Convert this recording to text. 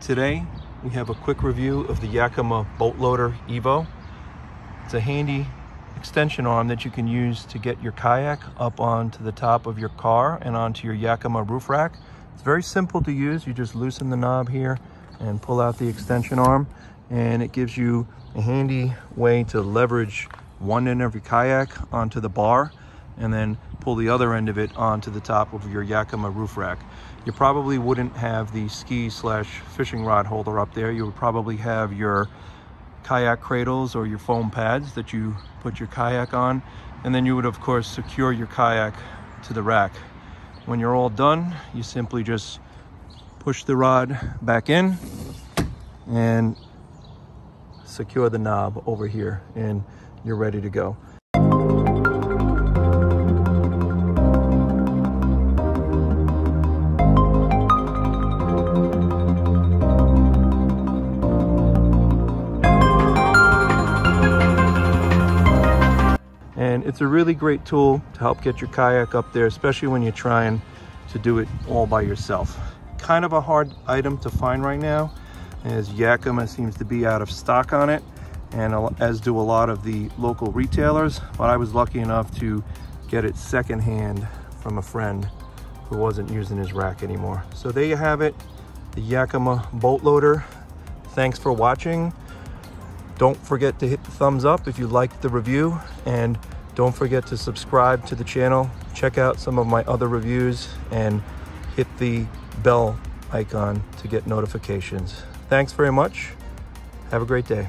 Today we have a quick review of the Yakima Boatloader Evo. It's a handy extension arm that you can use to get your kayak up onto the top of your car and onto your Yakima roof rack. It's very simple to use. You just loosen the knob here and pull out the extension arm, and it gives you a handy way to leverage one end of your kayak onto the bar and then pull the other end of it onto the top of your Yakima roof rack. You probably wouldn't have the ski/fishing rod holder up there. You would probably have your kayak cradles or your foam pads that you put your kayak on. And then you would, of course, secure your kayak to the rack. When you're all done, you simply just push the rod back in and secure the knob over here, and you're ready to go. And it's a really great tool to help get your kayak up there, especially when you're trying to do it all by yourself. Kind of a hard item to find right now, as Yakima seems to be out of stock on it, and as do a lot of the local retailers, but I was lucky enough to get it secondhand from a friend who wasn't using his rack anymore. So there you have it, the Yakima Boatloader. Thanks for watching. Don't forget to hit the thumbs up if you liked the review, and don't forget to subscribe to the channel. Check out some of my other reviews and hit the bell icon to get notifications. Thanks very much. Have a great day.